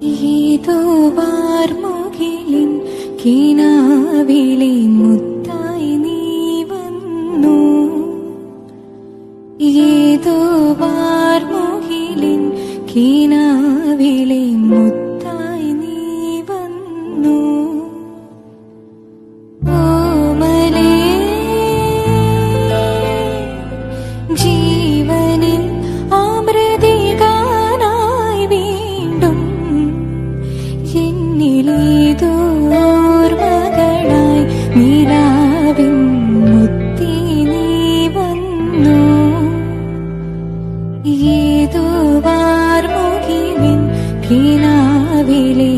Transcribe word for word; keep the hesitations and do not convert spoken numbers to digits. He